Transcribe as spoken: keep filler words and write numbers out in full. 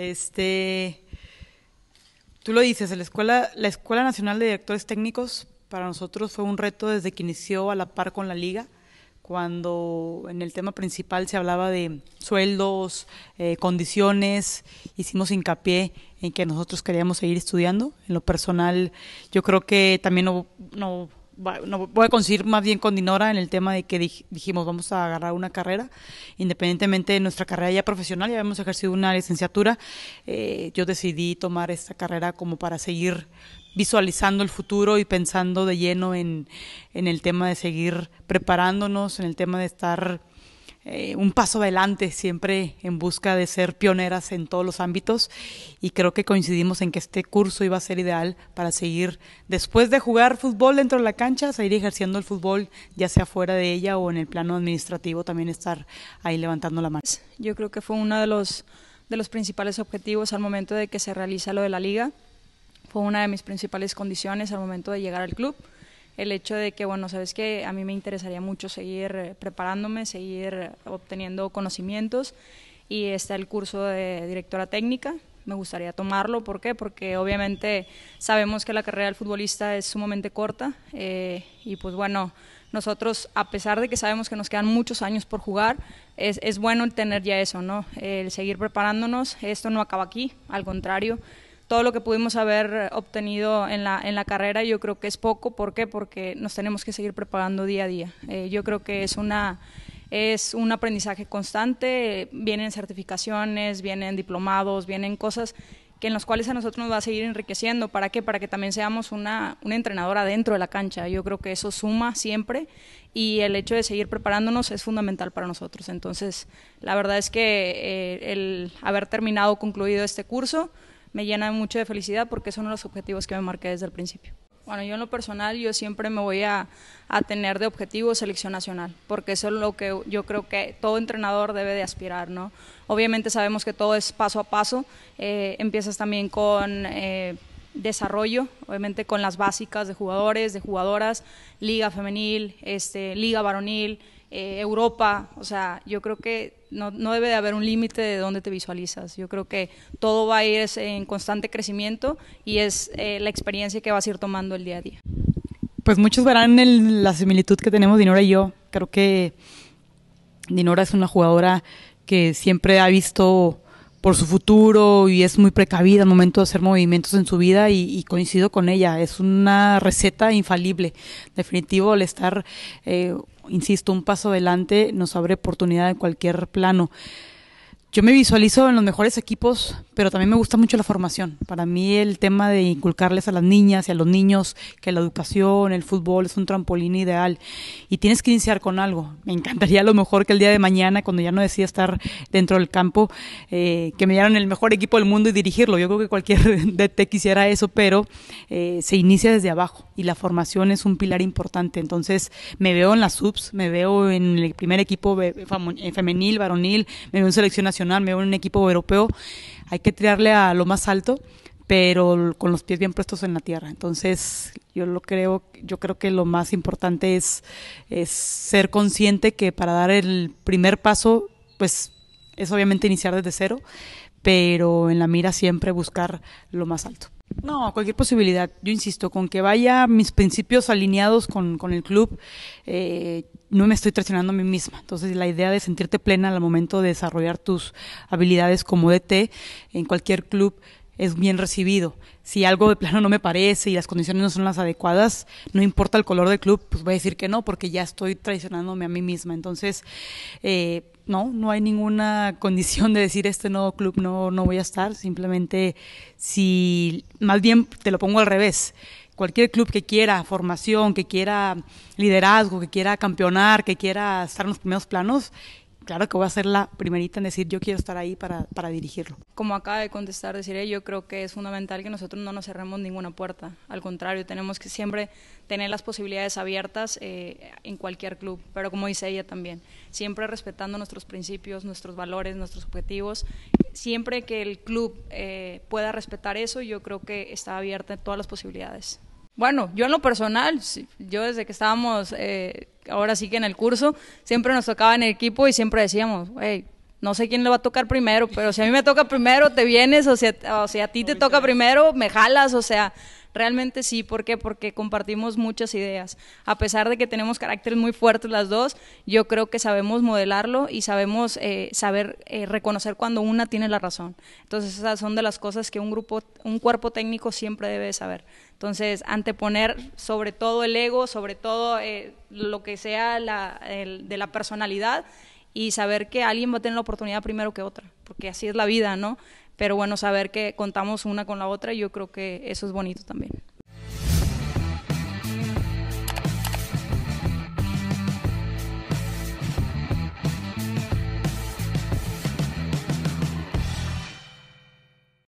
Este, tú lo dices, la Escuela, la Escuela Nacional de Directores Técnicos para nosotros fue un reto desde que inició a la par con la Liga, cuando en el tema principal se hablaba de sueldos, eh, condiciones, hicimos hincapié en que nosotros queríamos seguir estudiando. En lo personal, yo creo que también no, no, no voy a coincidir más bien con Dinora en el tema de que dij, dijimos vamos a agarrar una carrera, independientemente de nuestra carrera ya profesional, ya hemos ejercido una licenciatura, eh, yo decidí tomar esta carrera como para seguir visualizando el futuro y pensando de lleno en, en el tema de seguir preparándonos, en el tema de estar eh, un paso adelante, siempre en busca de ser pioneras en todos los ámbitos, y creo que coincidimos en que este curso iba a ser ideal para seguir, después de jugar fútbol dentro de la cancha, seguir ejerciendo el fútbol, ya sea fuera de ella o en el plano administrativo, también estar ahí levantando la mano. Yo creo que fue uno de los, de los principales objetivos al momento de que se realiza lo de la Liga. Fue una de mis principales condiciones al momento de llegar al club, el hecho de que, bueno, sabes que a mí me interesaría mucho seguir preparándome, seguir obteniendo conocimientos, y está el curso de directora técnica, me gustaría tomarlo. ¿Por qué? Porque obviamente sabemos que la carrera del futbolista es sumamente corta, eh, y pues bueno, nosotros, a pesar de que sabemos que nos quedan muchos años por jugar, es, es bueno tener ya eso, ¿no? El seguir preparándonos, esto no acaba aquí, al contrario. Todo lo que pudimos haber obtenido en la, en la carrera yo creo que es poco. ¿Por qué? Porque nos tenemos que seguir preparando día a día. Eh, yo creo que es, una, es un aprendizaje constante, vienen certificaciones, vienen diplomados, vienen cosas que en las cuales a nosotros nos va a seguir enriqueciendo. ¿Para qué? Para que también seamos una, una entrenadora dentro de la cancha. Yo creo que eso suma siempre, y el hecho de seguir preparándonos es fundamental para nosotros. Entonces, la verdad es que eh, el haber terminado, concluido este curso, me llena mucho de felicidad porque son los objetivos que me marqué desde el principio. Bueno, yo en lo personal, yo siempre me voy a, a tener de objetivo selección nacional, porque eso es lo que yo creo que todo entrenador debe de aspirar, ¿no? Obviamente sabemos que todo es paso a paso, eh, empiezas también con eh, desarrollo, obviamente con las básicas de jugadores, de jugadoras, liga femenil, este, liga varonil, Eh, Europa. O sea, yo creo que no, no debe de haber un límite de dónde te visualizas. Yo creo que todo va a ir en constante crecimiento y es eh, la experiencia que vas a ir tomando el día a día. Pues muchos verán el, la similitud que tenemos Dinora y yo. Creo que Dinora es una jugadora que siempre ha visto por su futuro y es muy precavida al momento de hacer movimientos en su vida, y, y coincido con ella, es una receta infalible. Definitivo, el estar, eh, insisto, un paso adelante nos abre oportunidad en cualquier plano. Yo me visualizo en los mejores equipos, pero también me gusta mucho la formación. Para mí el tema de inculcarles a las niñas y a los niños que la educación, el fútbol es un trampolín ideal y tienes que iniciar con algo. Me encantaría a lo mejor que el día de mañana, cuando ya no decida estar dentro del campo, eh, que me dieran el mejor equipo del mundo y dirigirlo. Yo creo que cualquier D T quisiera eso, pero eh, se inicia desde abajo y la formación es un pilar importante. Entonces me veo en las subs, me veo en el primer equipo femenil, varonil, me veo en selección nacional, me veo en un equipo europeo. Hay que tirarle a lo más alto, pero con los pies bien puestos en la tierra. Entonces, yo lo creo, yo creo que lo más importante es, es ser consciente que para dar el primer paso, pues es obviamente iniciar desde cero, pero en la mira siempre buscar lo más alto. No, cualquier posibilidad, yo insisto, con que vaya mis principios alineados con, con el club, eh, no me estoy traicionando a mí misma. Entonces la idea de sentirte plena al momento de desarrollar tus habilidades como D T en cualquier club es bien recibido. Si algo de plano no me parece y las condiciones no son las adecuadas, no importa el color del club, pues voy a decir que no, porque ya estoy traicionándome a mí misma. Entonces, eh, no, no hay ninguna condición de decir este nuevo club no, no voy a estar. Simplemente, si más bien te lo pongo al revés, cualquier club que quiera formación, que quiera liderazgo, que quiera campeonar, que quiera estar en los primeros planos, claro que voy a ser la primerita en decir yo quiero estar ahí para, para dirigirlo. Como acaba de contestar, deciré, yo creo que es fundamental que nosotros no nos cerremos ninguna puerta. Al contrario, tenemos que siempre tener las posibilidades abiertas eh, en cualquier club, pero como dice ella también, siempre respetando nuestros principios, nuestros valores, nuestros objetivos. Siempre que el club eh, pueda respetar eso, yo creo que está abierta en todas las posibilidades. Bueno, yo en lo personal, yo desde que estábamos, eh, ahora sí que en el curso, siempre nos tocaba en el equipo y siempre decíamos, hey, no sé quién le va a tocar primero, pero si a mí me toca primero, te vienes, o sea, o sea a ti te toca primero, me jalas, o sea, realmente sí. ¿Por qué? Porque compartimos muchas ideas. A pesar de que tenemos caracteres muy fuertes las dos, yo creo que sabemos modelarlo y sabemos eh, saber eh, reconocer cuando una tiene la razón. Entonces, esas son de las cosas que un grupo, un cuerpo técnico siempre debe saber. Entonces, anteponer sobre todo el ego, sobre todo eh, lo que sea la, el, de la personalidad, y saber que alguien va a tener la oportunidad primero que otra, porque así es la vida, ¿no? Pero bueno, saber que contamos una con la otra, yo creo que eso es bonito también.